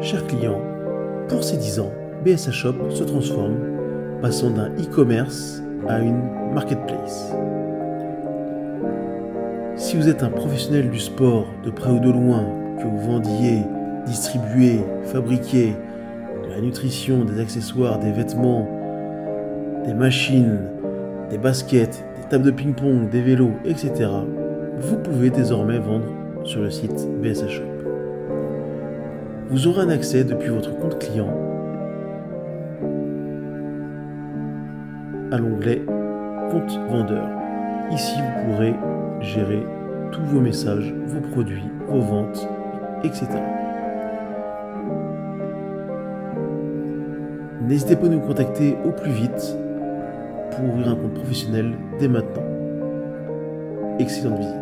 Chers clients, pour ces 10 ans, BSA Shop se transforme, passant d'un e-commerce à une marketplace. Si vous êtes un professionnel du sport, de près ou de loin, que vous vendiez, distribuez, fabriquez de la nutrition, des accessoires, des vêtements, des machines, des baskets, des tables de ping-pong, des vélos, etc., vous pouvez désormais vendre sur le site BSA Shop. Vous aurez un accès depuis votre compte client à l'onglet Compte vendeur. Ici, vous pourrez gérer tous vos messages, vos produits, vos ventes, etc. N'hésitez pas à nous contacter au plus vite pour ouvrir un compte professionnel dès maintenant. Excellente visite.